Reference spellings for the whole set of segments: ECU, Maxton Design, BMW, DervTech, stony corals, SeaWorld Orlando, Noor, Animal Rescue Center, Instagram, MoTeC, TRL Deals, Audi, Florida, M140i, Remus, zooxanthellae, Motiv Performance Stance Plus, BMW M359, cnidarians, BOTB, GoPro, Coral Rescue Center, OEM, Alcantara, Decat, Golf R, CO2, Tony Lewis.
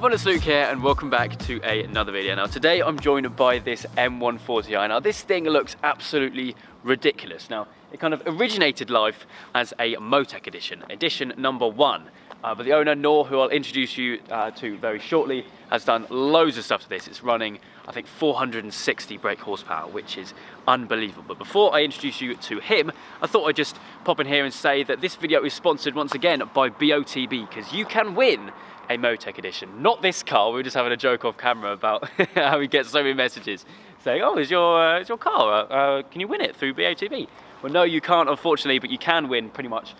everyone, it's Luke here and welcome back to another video. Now today I'm joined by this M140i. Now this thing looks absolutely ridiculous. Now it kind of originated life as a MoTeC edition number 1. But the owner, Noor, who I'll introduce you to very shortly, has done loads of stuff to this. It's running, I think, 460 brake horsepower, which is unbelievable. But before I introduce you to him, I thought I'd just pop in here and say that this video is sponsored once again by BOTB, because you can win a MoTeC edition. Not this car. We were just having a joke off camera about how we get so many messages saying, oh, is your car? Can you win it through BOTB? Well, no, you can't, unfortunately, but you can win pretty much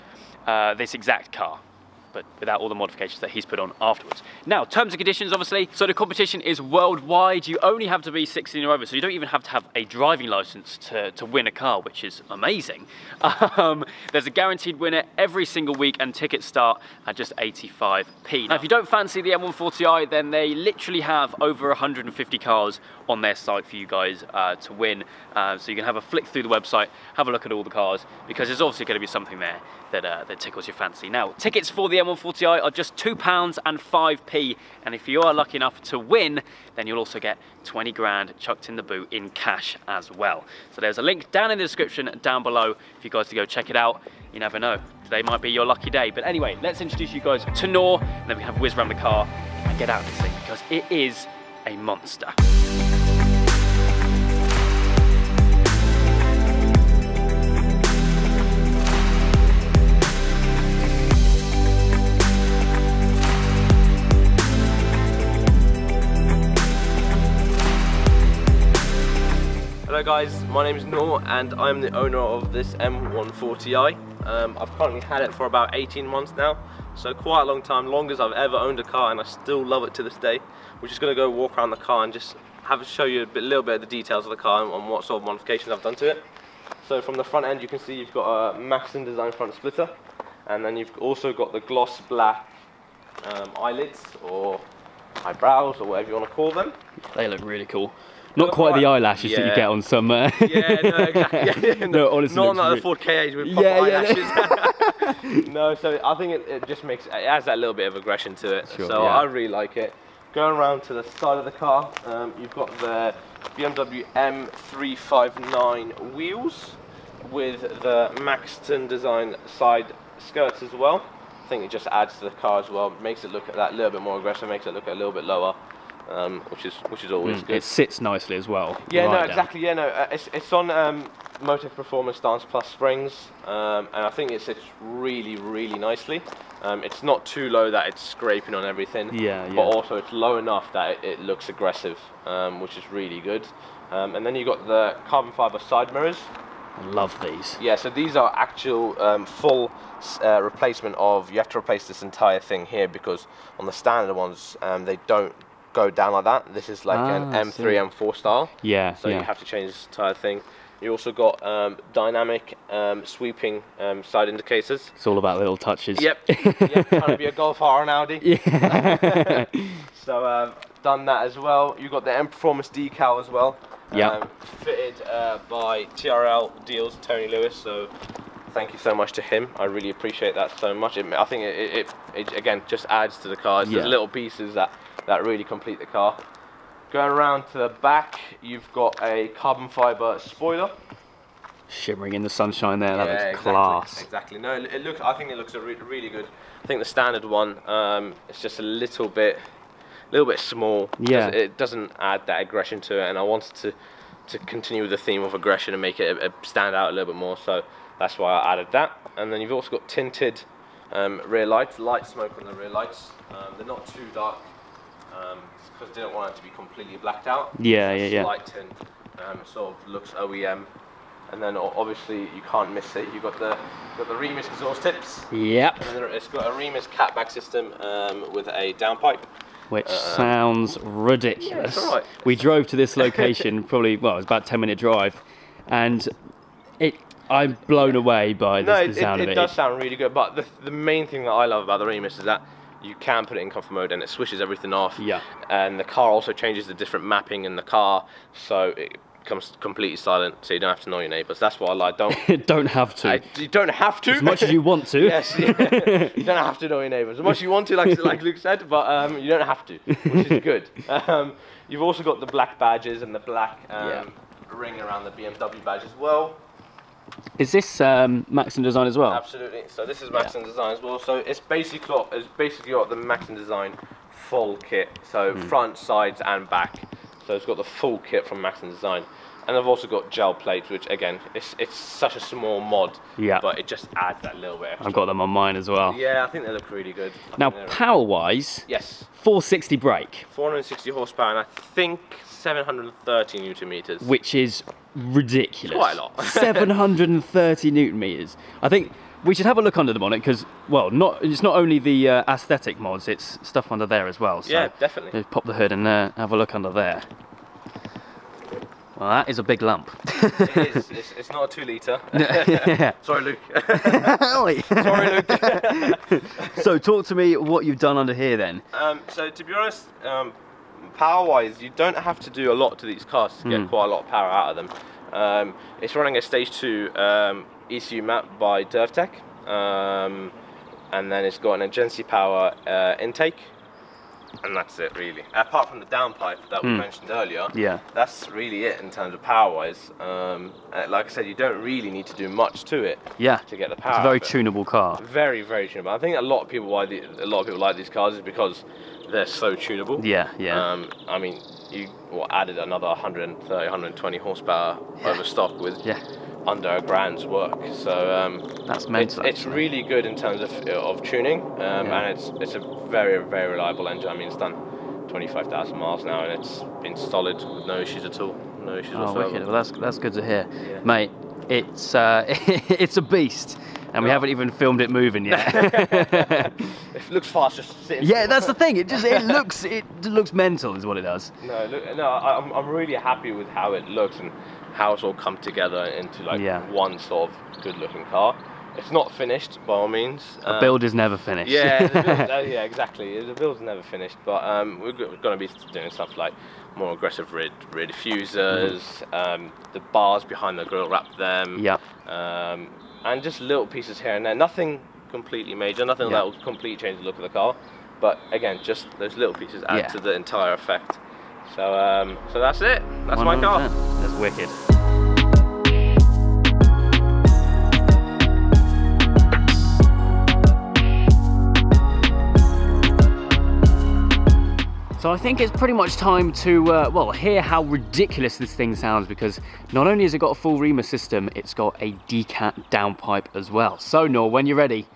this exact car, but without all the modifications that he's put on afterwards. Now, terms and conditions, obviously. So the competition is worldwide. You only have to be 16 or over, so you don't even have to have a driving license to win a car, which is amazing. There's a guaranteed winner every single week, and tickets start at just 85p. Now, if you don't fancy the M140i, then they literally have over 150 cars on their site for you guys to win. So you can have a flick through the website, have a look at all the cars, because there's obviously gonna be something there that tickles your fancy. Now, tickets for the M140i are just £2 and 5p, and if you are lucky enough to win, then you'll also get 20 grand chucked in the boot in cash as well. So there's a link down in the description down below for you guys to go check it out. You never know, today might be your lucky day. But anyway, let's introduce you guys to Noor, and then we have a whiz around the car and get out of this thing, because it is a monster. Hello guys, my name is Noor and I'm the owner of this M140i. I've currently had it for about 18 months now, so quite a long time, longest I've ever owned a car, and I still love it to this day. We're just going to go walk around the car and just show you a little bit of the details of the car and what sort of modifications I've done to it. So from the front end you can see you've got a Maxton Design front splitter, and then you've also got the gloss black eyelids or eyebrows or whatever you want to call them. They look really cool. Not quite the eyelashes that you get on some. Yeah, no, exactly. No, honestly, not on like the Ford K8 with pop eyelashes. No, so I think it just makes it adds that little bit of aggression to it. Sure, so I really like it. Going around to the side of the car, you've got the BMW M359 wheels with the Maxton Design side skirts as well. I think it just adds to the car as well. Makes it look at that little bit more aggressive. Makes it look a little bit lower. Which is always good. It sits nicely as well. Yeah, right, no, exactly. Yeah, no, it's on Motiv Performance Stance Plus springs, and I think it sits really, really nicely. It's not too low that it's scraping on everything. Yeah, yeah. But also it's low enough that it looks aggressive, which is really good. And then you got the carbon fiber side mirrors. I love these. Yeah, so these are actual full replacement of. You have to replace this entire thing here, because on the standard ones they don't go down like that. This is like an M3, M4 style. Yeah. So you have to change this entire thing. You also got dynamic sweeping side indicators. It's all about little touches. Yep. Trying to be a Golf R and Audi. Yeah. So done that as well. You got the M Performance decal as well. Yeah. Fitted by TRL Deals, Tony Lewis. So thank you so much to him. I really appreciate that so much. I think it again just adds to the car. It's just little pieces that really complete the car. Going around to the back, you've got a carbon fiber spoiler. Shimmering in the sunshine there, that looks class. Exactly. No, it looks. I think it looks really good. I think the standard one, it's just a little bit small. Yeah. It doesn't add that aggression to it, and I wanted to continue with the theme of aggression and make it stand out a little bit more. So that's why I added that. And then you've also got tinted rear lights, light smoke on the rear lights. They're not too dark, because they don't want it to be completely blacked out. Yeah, yeah, slight tint, sort of looks OEM. And then obviously you can't miss it. You've got the Remus exhaust tips. Yep. And then it's got a Remus catback system with a downpipe, which sounds ridiculous. Yeah, it's all right. We drove to this location probably, well, it was about a 10-minute drive, and I'm blown away by the sound of it. It does sound really good, but the main thing that I love about the Remus is that you can put it in comfort mode and it switches everything off. Yeah. And the car also changes the different mapping in the car, so comes completely silent, so you don't have to annoy your neighbours. That's what I like. Don't have to. You don't have to. As much as you want to. Yes. Yeah. You don't have to annoy your neighbours as much as you want to, like Luke said, but you don't have to, which is good. You've also got the black badges and the black ring around the BMW badge as well. Is this Maxton Design as well? Absolutely. So this is Maxton Design as well. So it's basically got the Maxton Design full kit. So front, sides, and back. So it's got the full kit from Maxton Design, and I've also got gel plates, which again, it's such a small mod, but it just adds that little bit extra. I've got them on mine as well. Yeah, I think they look really good. Now, power-wise, yes, 460 brake, 460 horsepower, and I think 730 newton meters, which is ridiculous. Quite a lot. 730 newton meters. I think we should have a look under them on it, because, well, it's not only the aesthetic mods, it's stuff under there as well. So yeah, definitely. Pop the hood in there, have a look under there. Well, that is a big lump. It is. It's not a 2 litre. Yeah. Sorry, Luke. Sorry, Luke. So talk to me what you've done under here then. So to be honest, power-wise, you don't have to do a lot to these cars to get quite a lot of power out of them. It's running a Stage 2 ECU map by DervTech, and then it's got an agency power intake, and that's it really. Apart from the downpipe that we mentioned earlier, that's really it in terms of power-wise. Like I said, you don't really need to do much to it to get the power. It's a very tunable car. Very, very tunable. I think a lot of people like these cars is because they're so tunable. Yeah, yeah. I mean, you added another 130, 120 horsepower over stock with under a grand's work, so that's mental. It's really good in terms of tuning, and it's a very, very reliable engine. I mean, it's done 25,000 miles now, and it's been solid with no issues at all. No issues whatsoever. Wicked. Well, that's good to hear, mate. It's it's a beast. And we haven't even filmed it moving yet. It looks fast just sitting. Yeah, that's the thing. It looks mental, is what it does. No, I'm really happy with how it looks and how it's all come together into like one sort of good-looking car. It's not finished by all means. A build is never finished. Yeah, yeah, exactly. The build is never finished, but we're going to be doing stuff like more aggressive rear diffusers, the bars behind the grille wrap them. Yeah. And just little pieces here and there, nothing completely major, nothing that will completely change the look of the car, but again, just those little pieces add to the entire effect. So, so that's it. That's 100%. My car. That's wicked. So I think it's pretty much time to, well, hear how ridiculous this thing sounds, because not only has it got a full Remus system, it's got a decat downpipe as well. So Noor, when you're ready.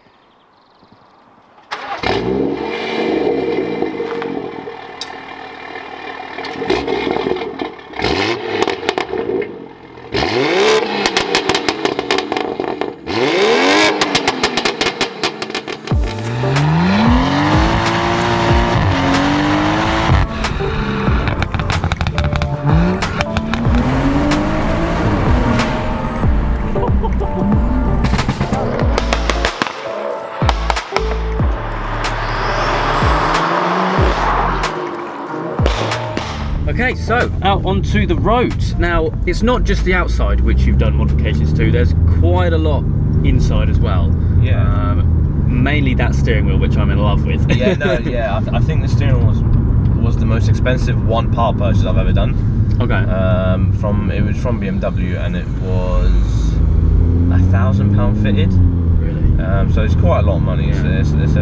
Okay, so out onto the road. Now, it's not just the outside which you've done modifications to, there's quite a lot inside as well. Yeah. Mainly that steering wheel, which I'm in love with. Yeah, no, yeah, I think the steering wheel was the most expensive one part purchase I've ever done. Okay. It was from BMW, and it was £1,000 fitted. Really? So it's quite a lot of money. Yeah. It's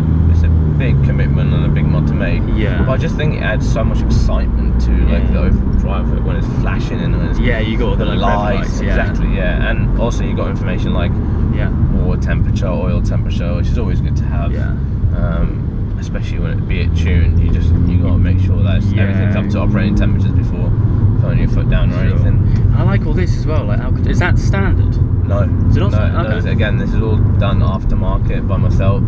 a big commitment and a big mod to make. Yeah. But I just think it adds so much excitement to like the overall drive of it when it's flashing and when it's you got all the lights. Exactly. Yeah. And also you got information like water temperature, oil temperature, which is always good to have. Yeah. Especially when it be it tuned, you got to make sure that everything's up to operating temperatures before putting your foot down or anything. I like all this as well. Like, is that standard? No. Is it not standard? No. Okay. Again, this is all done aftermarket by myself.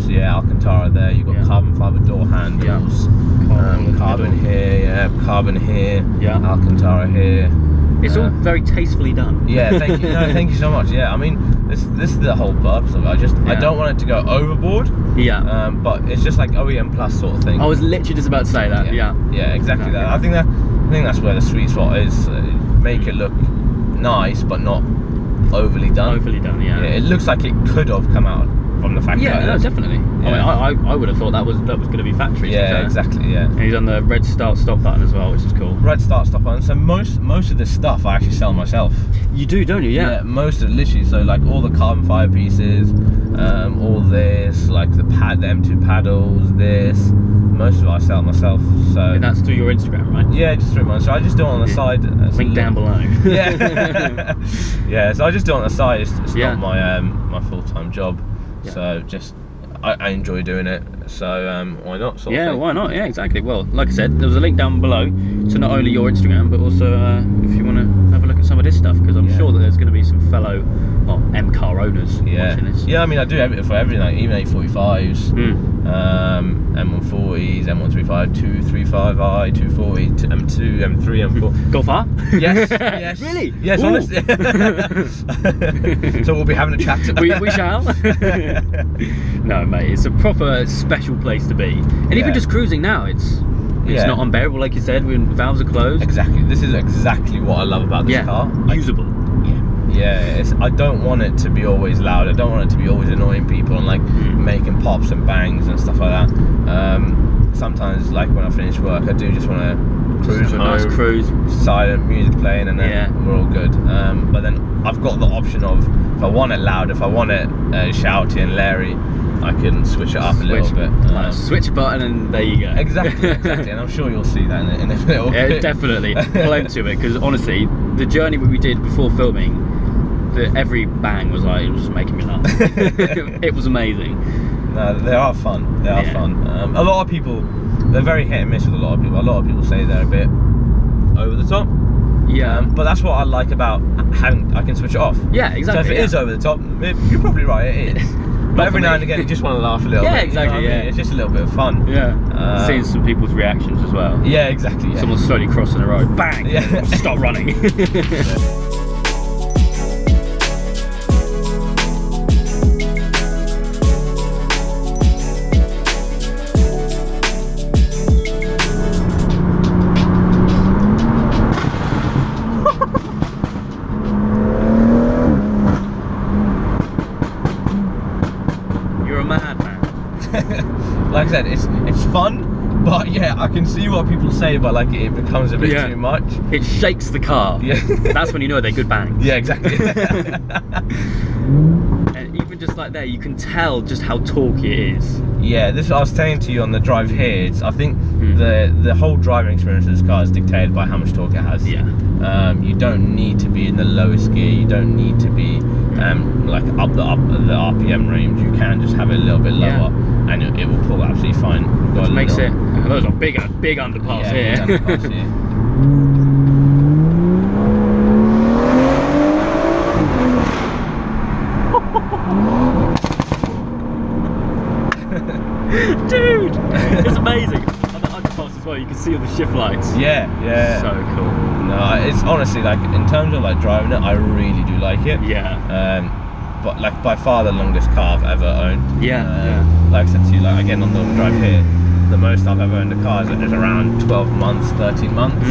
So yeah, Alcantara there. You've got carbon fibre door handles. Carbon here. Yeah. Carbon here. Yeah. Alcantara here. It's all very tastefully done. Yeah. Thank you. No, thank you so much. Yeah. I mean, this is the whole purpose of it. I don't want it to go overboard. Yeah. But it's just like OEM plus sort of thing. I was literally just about to say that. Yeah. Yeah. Exactly that. I think that's where the sweet spot is. make it look nice, but not overly done. Overly done, yeah. It looks like it could have come out from the factory. Yeah, no, definitely. Yeah. I mean, I would have thought that was going to be factory. Yeah, exactly. Yeah. And he's on the red start stop button as well, which is cool. Red start stop button. So most of this stuff I actually sell myself. You do, don't you? Yeah. Yeah, most of it, literally. So like all the carbon fibre pieces, all this, like the pad, the M2 paddles, this. Most of it I sell myself. So and that's through your Instagram, right? Yeah, just through my Instagram. I just do it on the side. Link down below. Yeah. Yeah. So I just do it on the side. It's not my my full time job. Yeah. So just I enjoy doing it, so why not? Why not? Yeah, exactly. Well, like I said, there was a link down below to not only your Instagram, but also if you want to have a look at some of this stuff, because I'm sure that there's going to be some fellow M car owners watching this. Yeah, I mean, I do for everything, like even A45s, M140s, M135, 235i, 240, M2, M3, M4. Go far? Yes. Yes. Really? Yes, honestly. So we'll be having a chat today. We shall. No, mate, it's a proper special place to be. And even just cruising now, it's not unbearable, like you said, when valves are closed. Exactly. This is exactly what I love about this car. Usable. I don't want it to be always loud. I don't want it to be always annoying people and like making pops and bangs and stuff like that. Sometimes, like when I finish work, I do just want to cruise, nice cruise, silent music playing, and then we're all good. But then I've got the option of, if I want it loud, if I want it shouty and leery, I can switch it up a little bit. Switch button and there you go. Exactly. And I'm sure you'll see that in a little bit. Definitely. Climb to it, because honestly, the journey we did before filming, every bang was like, it was just making me laugh. It was amazing. No, they are fun. They are fun. A lot of people, they're very hit and miss with a lot of people. A lot of people say they're a bit over the top. Yeah, but that's what I like about having. I can switch it off. Yeah, exactly. So if it is over the top, you're probably right. It is. But every now and again, you just want to laugh a little bit. Exactly, you know what I mean? It's just a little bit of fun. Yeah. Seeing some people's reactions as well. Yeah, exactly. Yeah. Someone's slowly crossing the road. Bang! Yeah. Stop running. Like I said, it's fun, but yeah, I can see what people say, but like it becomes a bit too much. It shakes the car. Yeah. That's when you know they're good bangs. Yeah, exactly. And even just like there, you can tell just how torquey it is. Yeah, this I was saying to you on the drive here. It's, I think the whole driving experience of this car is dictated by how much torque it has. Yeah. You don't need to be in the lowest gear. You don't need to be like up the RPM range. You can just have it a little bit lower. Yeah. And it will pull absolutely fine. Which makes it, those are big underpass here. Big underpass here. Dude, it's amazing. And the underpass as well, you can see all the shift lights. Yeah. So cool. No, it's honestly like, in terms of like driving it, I really do like it. Yeah. But like by far the longest car I've ever owned. Yeah. Like I said to you, like again on the drive here, the most I've ever owned a car is around 12 months, 13 months.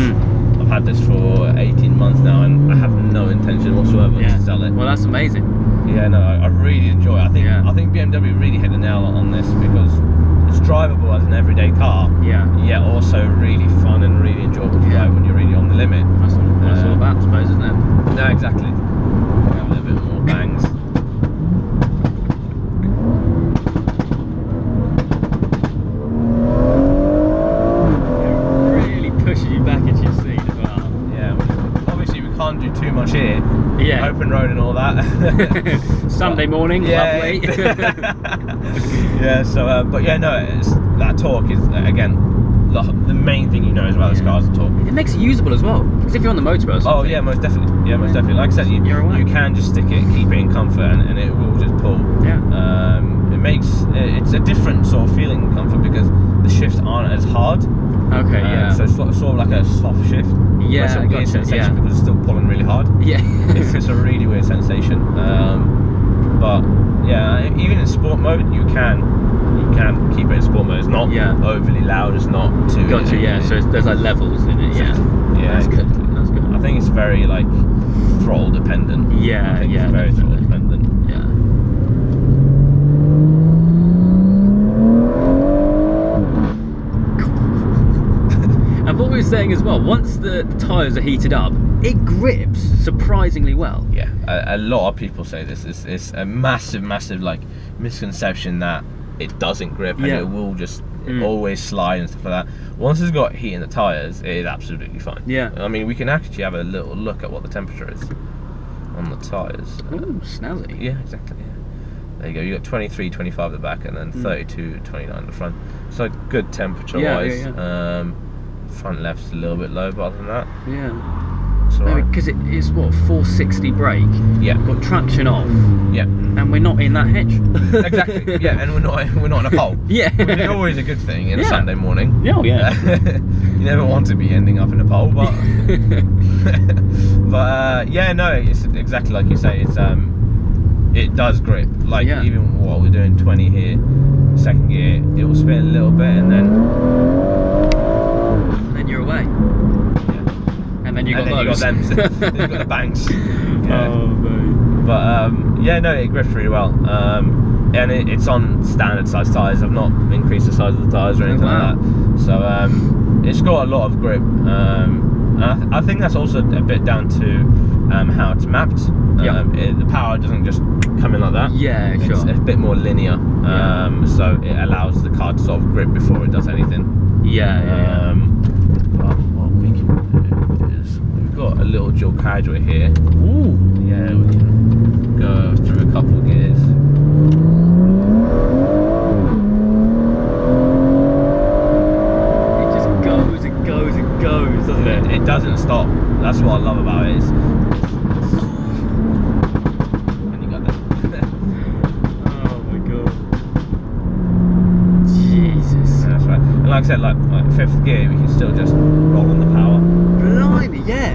I've had this for 18 months now, and I have no intention whatsoever to sell it. Well, that's amazing. Yeah, no, I really enjoy it. I think BMW really hit the nail on this, because it's drivable as an everyday car. Yeah. Yet also really fun and really enjoyable to drive when you're really on the limit. That's all about, I suppose, isn't it? No, exactly. A little bit more bangs. Do too much here, open road and all that. Sunday morning, lovely. So, but yeah, no, it's, that torque is again the main thing you know as well as cars are torque. It makes it usable as well, because if you're on the motorbike. Oh yeah, most definitely. Yeah, most definitely. Like I said, you can just stick it, keep it in comfort, and it will just pull. Yeah. It's a different sort of feeling in comfort, because the shifts aren't as hard. Okay, so it's sort of like a soft shift. Yeah, it's a weird sensation because it's still pulling really hard. Yeah. It's a really weird sensation. But yeah, even in sport mode, you can keep it in sport mode. It's not overly loud, it's not too... Gotcha, so there's like levels in it, That's good. That's good. I think it's very like throttle dependent. Yeah, it's very throttle dependent. Yeah. And what we were saying as well, once the tyres are heated up, it grips surprisingly well. Yeah, a lot of people say this. It's a massive, massive like misconception that it doesn't grip and it will just always slide and stuff like that. Once it's got heat in the tyres, it's absolutely fine. Yeah. I mean, we can actually have a little look at what the temperature is on the tyres. Ooh, snazzy. Yeah, exactly. Yeah. There you go. You got 23, 25 at the back, and then 32, 29 at the front. So good temperature-wise. Yeah, yeah, yeah. Front left's a little bit low, but other than that, yeah. Because it is what, 460 brake. Yeah. Got traction off. Yeah. And we're not in that hedge. Exactly. Yeah. And we're not in a hole. Yeah. Which is always a good thing in a Sunday morning. Oh yeah. You never want to be ending up in a pole, but yeah, no, it's exactly like you say. It's it does grip. Like even what we're doing 20 here, second gear, it will spin a little bit and then you're away. And then you got them. You've got the banks. Yeah. Oh, mate. But yeah, no, it grips really well. And it's on standard size tyres. I've not increased the size of the tyres or anything like that. So it's got a lot of grip. And I think that's also a bit down to how it's mapped. The power doesn't just come in like that. Yeah, sure. It's a bit more linear. So it allows the car to sort of grip before it does anything. Yeah, yeah. Got a little dual carriageway here. Ooh. Yeah, we can go through a couple of gears. It just goes and goes and goes, doesn't it? It doesn't stop. That's what I love about it. And you got that. Oh my god. Jesus. Yeah, that's right. And like I said, like fifth gear, we can still just roll on the power. Yeah.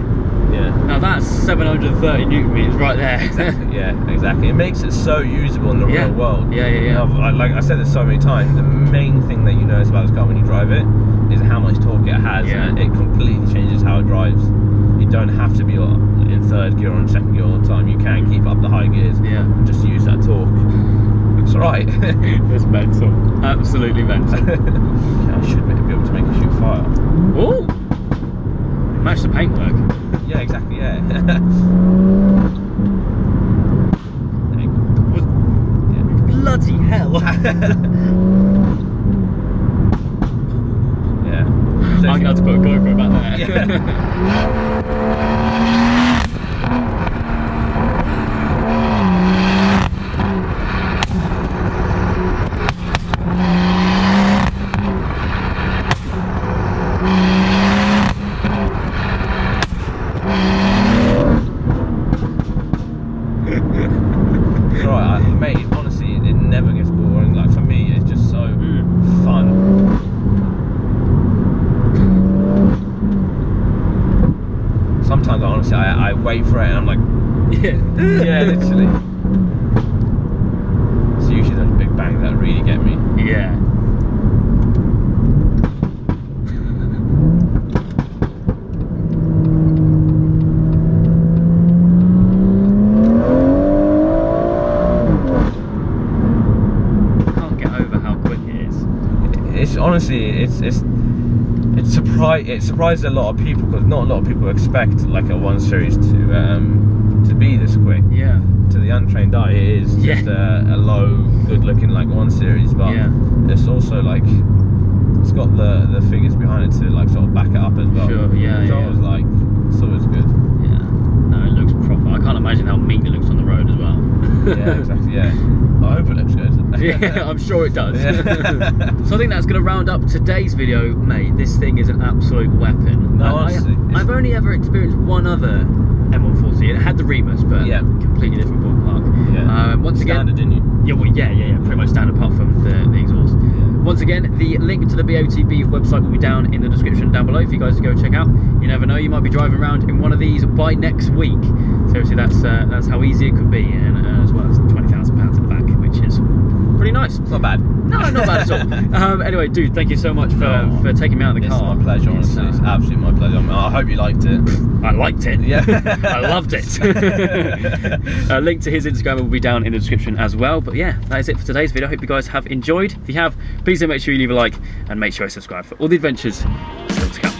Yeah. Now that's 730 newton meters right there. Exactly. Yeah, exactly. It makes it so usable in the real world. Yeah, yeah, yeah. Like I said this so many times, the main thing that you notice about this car when you drive it is how much torque it has, and it completely changes how it drives. You don't have to be in third gear or in second gear all the time. You can keep up the high gears. Yeah. And just use that torque. It's alright. It's mental. Absolutely mental. I should be able to make it shoot fire. Oh. Match the paintwork. Yeah, exactly. Yeah. Bloody hell! Yeah. So I'm gonna have to put a GoPro back there. I wait for it and I'm like, yeah, literally. It's usually those big bangs that really get me. Yeah. Can't get over how quick it is. It's honestly, it surprised a lot of people because not a lot of people expect like a 1 Series to be this quick. Yeah. To the untrained eye, it is just a low, good-looking like 1 Series, but it's also like it's got the figures behind it to like sort of back it up as well. Sure. Yeah. So I was like, so it's good. Yeah. No, it looks proper. I can't imagine how mean it looks on the road as well. Yeah. Exactly. Yeah. I hope it looks good. Yeah, I'm sure it does. Yeah. So I think that's going to round up today's video, mate. This thing is an absolute weapon. No, honestly, I've only ever experienced one other M140. It had the Remus, but completely different ballpark. Yeah. Once standard, again, didn't you? Yeah, well, yeah, pretty much standard apart from the exhaust. Yeah. Once again, the link to the BOTB website will be down in the description down below for you guys to go check out. You never know, you might be driving around in one of these by next week. Seriously, that's how easy it could be, and as well as £20,000 at the back. Pretty pretty nice. It's not bad. No, not bad at all. Anyway, dude, thank you so much for taking me out of the car. It's my pleasure, honestly. It's absolutely my pleasure. I hope you liked it. I liked it. Yeah. I loved it. A link to his Instagram will be down in the description as well. But yeah, that is it for today's video. I hope you guys have enjoyed. If you have, please do make sure you leave a like and make sure you subscribe for all the adventures still to come.